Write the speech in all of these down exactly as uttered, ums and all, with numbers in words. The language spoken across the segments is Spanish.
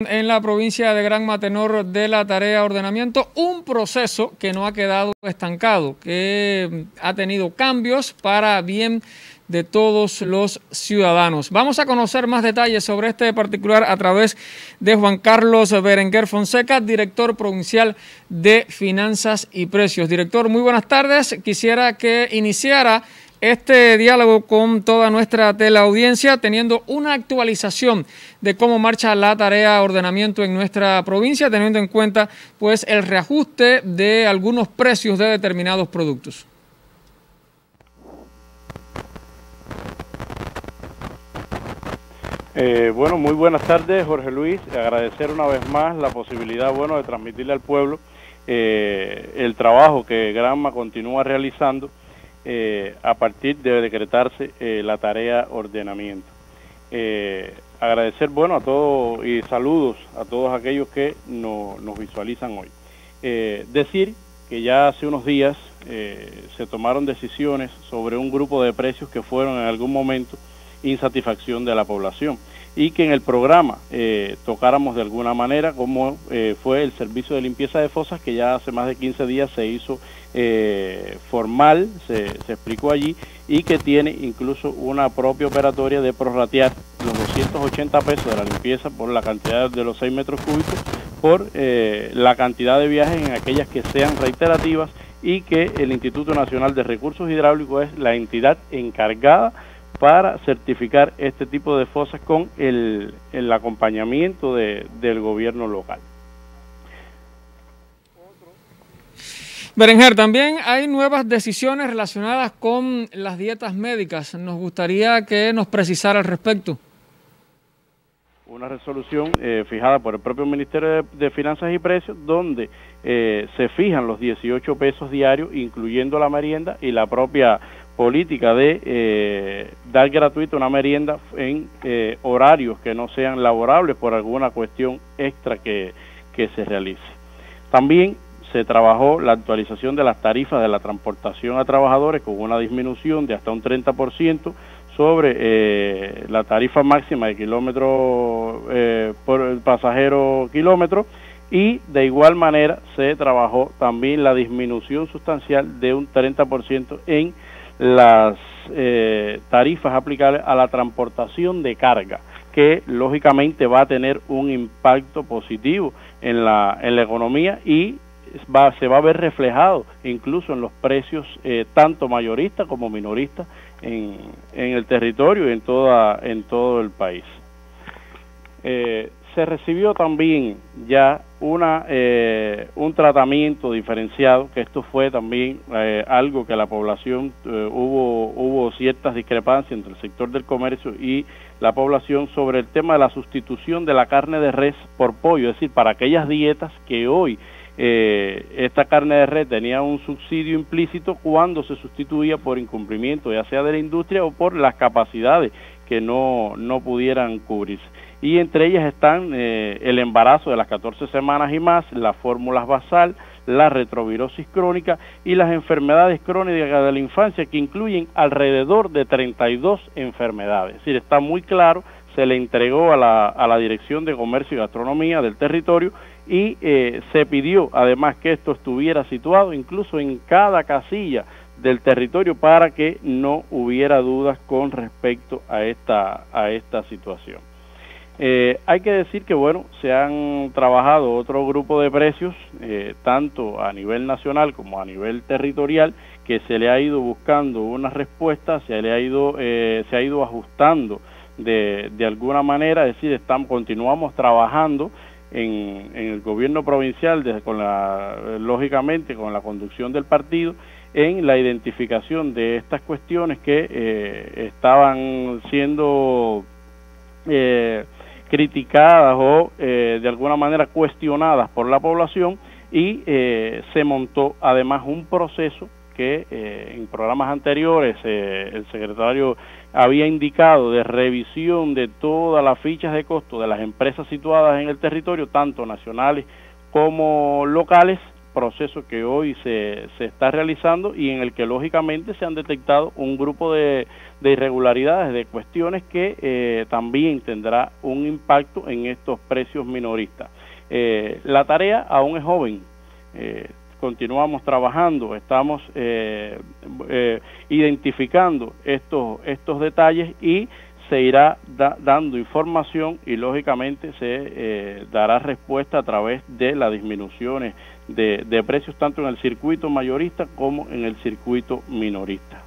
En la provincia de Granma, tenor de la Tarea Ordenamiento, un proceso que no ha quedado estancado, que ha tenido cambios para bien de todos los ciudadanos. Vamos a conocer más detalles sobre este particular a través de Juan Carlos Berenguer Fonseca, director provincial de Finanzas y Precios. Director, muy buenas tardes. Quisiera que iniciara este diálogo con toda nuestra teleaudiencia, teniendo una actualización de cómo marcha la Tarea Ordenamiento en nuestra provincia, teniendo en cuenta pues el reajuste de algunos precios de determinados productos. Eh, bueno, muy buenas tardes, Jorge Luis. Agradecer una vez más la posibilidad, bueno, de transmitirle al pueblo eh, el trabajo que Granma continúa realizando Eh, a partir de decretarse eh, la Tarea Ordenamiento. Eh, agradecer, bueno, a todos y saludos a todos aquellos que no, nos visualizan hoy. Eh, decir que ya hace unos días eh, se tomaron decisiones sobre un grupo de precios que fueron en algún momento insatisfacción de la población y que en el programa eh, tocáramos de alguna manera como eh, fue el servicio de limpieza de fosas, que ya hace más de quince días se hizo eh, formal, se, se explicó allí, y que tiene incluso una propia operatoria de prorratear los doscientos ochenta pesos de la limpieza por la cantidad de los seis metros cúbicos, por eh, la cantidad de viajes en aquellas que sean reiterativas, y que el Instituto Nacional de Recursos Hidráulicos es la entidad encargada para certificar este tipo de fosas con el, el acompañamiento de, del gobierno local. Berenguer, también hay nuevas decisiones relacionadas con las dietas médicas. Nos gustaría que nos precisara al respecto. Una resolución eh, fijada por el propio Ministerio de, de Finanzas y Precios, donde eh, se fijan los dieciocho pesos diarios, incluyendo la merienda, y la propia política de eh, dar gratuita una merienda en eh, horarios que no sean laborables por alguna cuestión extra que, que se realice. También se trabajó la actualización de las tarifas de la transportación a trabajadores, con una disminución de hasta un treinta por ciento sobre eh, la tarifa máxima de kilómetro eh, por pasajero kilómetro, y de igual manera se trabajó también la disminución sustancial de un treinta por ciento en las eh, tarifas aplicables a la transportación de carga, que lógicamente va a tener un impacto positivo en la, en la economía, y va, se va a ver reflejado incluso en los precios eh, tanto mayoristas como minoristas en, en el territorio y en, toda, en todo el país. Eh, se recibió también ya una eh, un tratamiento diferenciado, que esto fue también eh, algo que la población eh, hubo hubo ciertas discrepancias entre el sector del comercio y la población sobre el tema de la sustitución de la carne de res por pollo, es decir, para aquellas dietas que hoy eh, esta carne de res tenía un subsidio implícito cuando se sustituía por incumplimiento, ya sea de la industria o por las capacidades que no, no pudieran cubrirse. Y entre ellas están eh, el embarazo de las catorce semanas y más, las fórmulas basal, la retrovirosis crónica y las enfermedades crónicas de la infancia, que incluyen alrededor de treinta y dos enfermedades. Es decir, está muy claro, se le entregó a la, a la Dirección de Comercio y Gastronomía del territorio, y eh, se pidió además que esto estuviera situado incluso en cada casilla del territorio para que no hubiera dudas con respecto a esta, a esta situación. Eh, hay que decir que, bueno, se han trabajado otro grupo de precios, eh, tanto a nivel nacional como a nivel territorial, que se le ha ido buscando una respuesta, se le ha ido, eh, se ha ido ajustando de, de alguna manera, es decir, estamos, continuamos trabajando en, en el gobierno provincial, desde con la, lógicamente con la conducción del partido, en la identificación de estas cuestiones que eh, estaban siendo Eh, criticadas o eh, de alguna manera cuestionadas por la población, y eh, se montó además un proceso que eh, en programas anteriores eh, el secretario había indicado, de revisión de todas las fichas de costo de las empresas situadas en el territorio, tanto nacionales como locales, proceso que hoy se, se está realizando y en el que lógicamente se han detectado un grupo de, de irregularidades, de cuestiones que eh, también tendrá un impacto en estos precios minoristas. Eh, la tarea aún es joven, eh, continuamos trabajando, estamos eh, eh, identificando estos, estos detalles y se irá da, dando información y lógicamente se eh, dará respuesta a través de las disminuciones de, de precios tanto en el circuito mayorista como en el circuito minorista.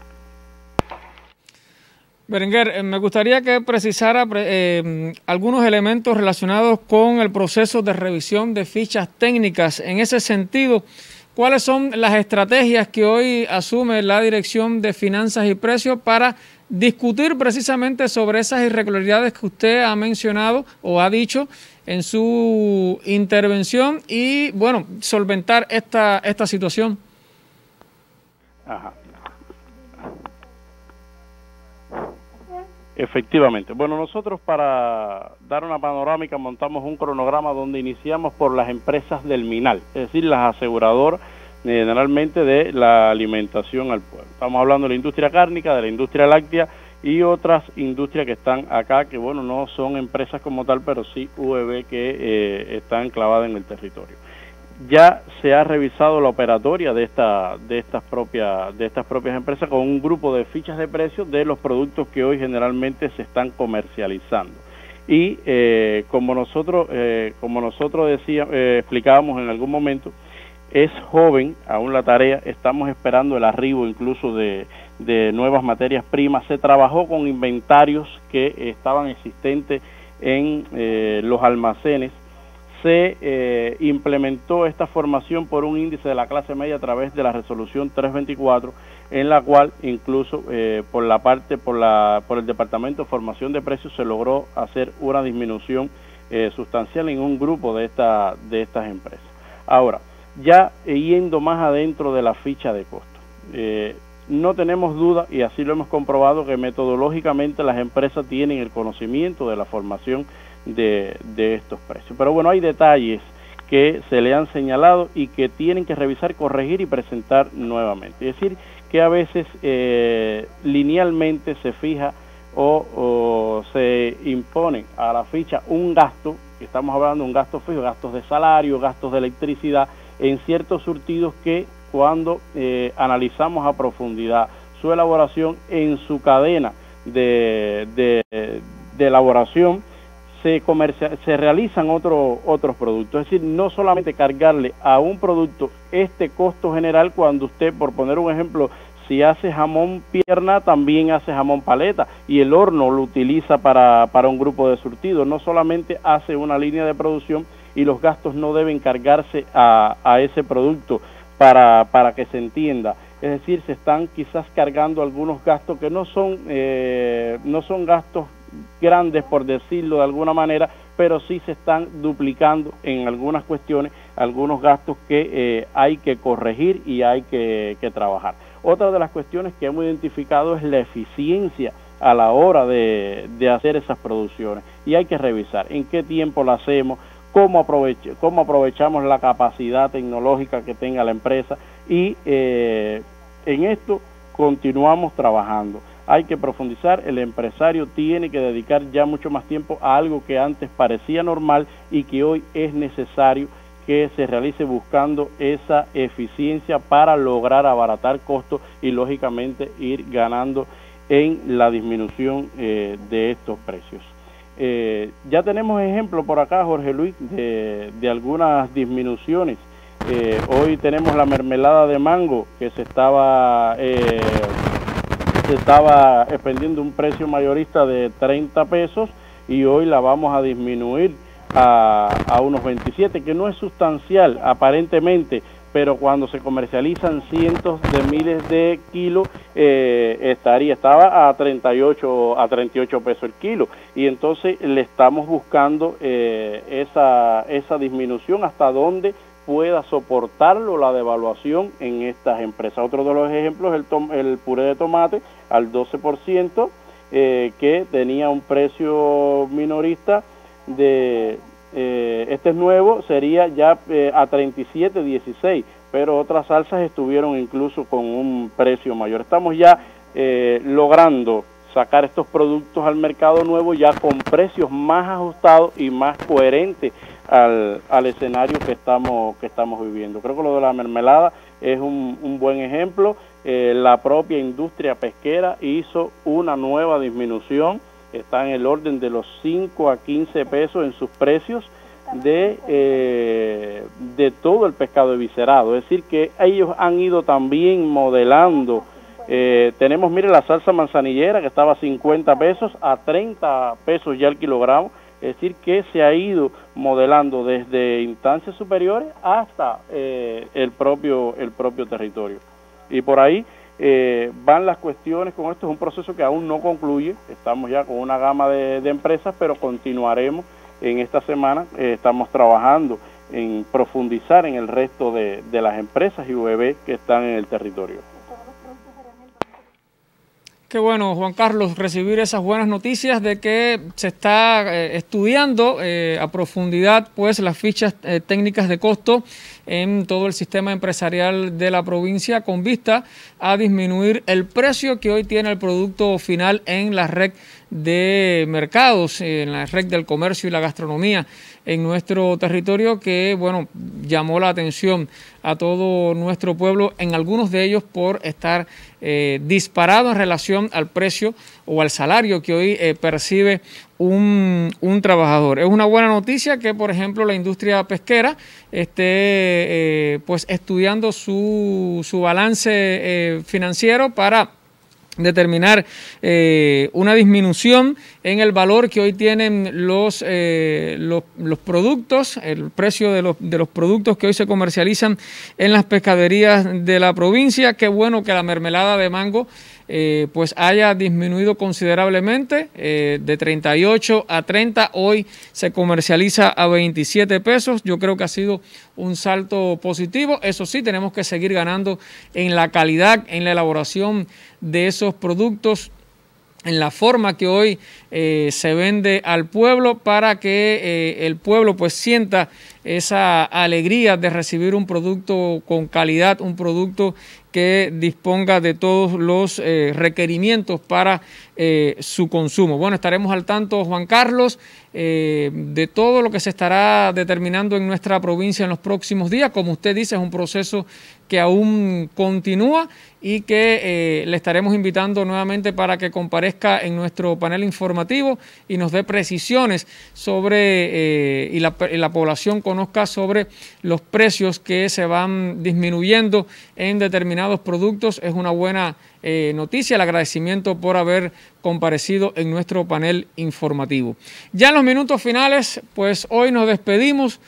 Berenguer, me gustaría que precisara eh, algunos elementos relacionados con el proceso de revisión de fichas técnicas. En ese sentido, ¿cuáles son las estrategias que hoy asume la Dirección de Finanzas y Precios para discutir precisamente sobre esas irregularidades que usted ha mencionado o ha dicho en su intervención y, bueno, solventar esta, esta situación? Ajá. Efectivamente. Bueno, nosotros para dar una panorámica montamos un cronograma donde iniciamos por las empresas del Minal, es decir, las aseguradoras generalmente de la alimentación al pueblo. Estamos hablando de la industria cárnica, de la industria láctea y otras industrias que están acá, que bueno, no son empresas como tal, pero sí U E B que eh, está enclavada en el territorio. Ya se ha revisado la operatoria de, esta, de, estas propias, de estas propias empresas con un grupo de fichas de precios de los productos que hoy generalmente se están comercializando. Y eh, como nosotros, eh, como nosotros decía, eh, explicábamos en algún momento, es joven aún la tarea, estamos esperando el arribo incluso de, de nuevas materias primas. Se trabajó con inventarios que estaban existentes en eh, los almacenes. Se eh, implementó esta formación por un índice de la clase media a través de la resolución tres veinticuatro, en la cual incluso eh, por la parte, por la, por el Departamento de Formación de Precios se logró hacer una disminución eh, sustancial en un grupo de, esta, de estas empresas. Ahora, ya yendo más adentro de la ficha de costo, eh, no tenemos duda, y así lo hemos comprobado, que metodológicamente las empresas tienen el conocimiento de la formación De, de estos precios. Pero bueno, hay detalles que se le han señalado y que tienen que revisar, corregir y presentar nuevamente. Es decir, que a veces eh, linealmente se fija o, o se impone a la ficha un gasto, estamos hablando de un gasto fijo, gastos de salario, gastos de electricidad, en ciertos surtidos que cuando eh, analizamos a profundidad su elaboración en su cadena de, de, de elaboración, Se, comercia, se realizan otro, otros productos. Es decir, no solamente cargarle a un producto este costo general cuando usted, por poner un ejemplo, si hace jamón pierna, también hace jamón paleta y el horno lo utiliza para, para un grupo de surtidos. No solamente hace una línea de producción y los gastos no deben cargarse a, a ese producto para, para que se entienda. Es decir, se están quizás cargando algunos gastos que no son, eh, no son gastos grandes, por decirlo de alguna manera, pero sí se están duplicando en algunas cuestiones, algunos gastos que eh, hay que corregir y hay que, que trabajar. Otra de las cuestiones que hemos identificado es la eficiencia a la hora de, de hacer esas producciones y hay que revisar en qué tiempo la hacemos, cómo, aproveche, cómo aprovechamos la capacidad tecnológica que tenga la empresa y eh, en esto continuamos trabajando. Hay que profundizar, el empresario tiene que dedicar ya mucho más tiempo a algo que antes parecía normal y que hoy es necesario que se realice buscando esa eficiencia para lograr abaratar costos y lógicamente ir ganando en la disminución eh, de estos precios. Eh, ya tenemos ejemplo por acá, Jorge Luis, de, de algunas disminuciones. Eh, hoy tenemos la mermelada de mango que se estaba... Eh, estaba expendiendo un precio mayorista de treinta pesos y hoy la vamos a disminuir a, a unos veintisiete, que no es sustancial aparentemente, pero cuando se comercializan cientos de miles de kilos eh, estaría, estaba a treinta y ocho, a treinta y ocho pesos el kilo y entonces le estamos buscando eh, esa, esa disminución hasta donde pueda soportarlo la devaluación en estas empresas. Otro de los ejemplos es el, tom, el puré de tomate al doce por ciento, eh, que tenía un precio minorista de, eh, este es nuevo, sería ya eh, a treinta y siete dieciséis, pero otras salsas estuvieron incluso con un precio mayor. Estamos ya eh, logrando sacar estos productos al mercado nuevo ya con precios más ajustados y más coherentes al, al escenario que estamos, que estamos viviendo. Creo que lo de la mermelada es un, un buen ejemplo. Eh, la propia industria pesquera hizo una nueva disminución, está en el orden de los cinco a quince pesos en sus precios de, eh, de todo el pescado eviscerado. Es decir que ellos han ido también modelando. Eh, tenemos, mire, la salsa manzanillera que estaba a cincuenta pesos, a treinta pesos ya el kilogramo. Es decir que se ha ido modelando desde instancias superiores hasta eh, el propio, el propio territorio. Y por ahí eh, van las cuestiones con esto. Es un proceso que aún no concluye. Estamos ya con una gama de, de empresas, pero continuaremos en esta semana. Eh, estamos trabajando en profundizar en el resto de, de las empresas y U E B que están en el territorio. Qué bueno, Juan Carlos, recibir esas buenas noticias de que se está eh, estudiando eh, a profundidad pues las fichas eh, técnicas de costo en todo el sistema empresarial de la provincia con vista a disminuir el precio que hoy tiene el producto final en la red de mercados, en la red del comercio y la gastronomía en nuestro territorio, que bueno, llamó la atención a todo nuestro pueblo, en algunos de ellos por estar eh, disparado en relación al precio o al salario que hoy eh, percibe un, un trabajador. Es una buena noticia que, por ejemplo, la industria pesquera esté eh, pues estudiando su, su balance eh, financiero para determinar eh, una disminución en el valor que hoy tienen los, eh, los, los productos, el precio de los, de los productos que hoy se comercializan en las pescaderías de la provincia. Qué bueno que la mermelada de mango eh, pues haya disminuido considerablemente, eh, de treinta y ocho a treinta, hoy se comercializa a veintisiete pesos. Yo creo que ha sido un salto positivo. Eso sí, tenemos que seguir ganando en la calidad, en la elaboración de esos productos, en la forma que hoy eh, se vende al pueblo, para que eh, el pueblo pues sienta esa alegría de recibir un producto con calidad, un producto que disponga de todos los eh, requerimientos para eh, su consumo. Bueno, estaremos al tanto, Juan Carlos, eh, de todo lo que se estará determinando en nuestra provincia en los próximos días. Como usted dice, es un proceso que aún continúa y que eh, le estaremos invitando nuevamente para que comparezca en nuestro panel informativo y nos dé precisiones sobre, eh, y, la, y la población conozca sobre los precios que se van disminuyendo en determinados productos. Es una buena eh, noticia. El agradecimiento por haber comparecido en nuestro panel informativo. Ya en los minutos finales, pues hoy nos despedimos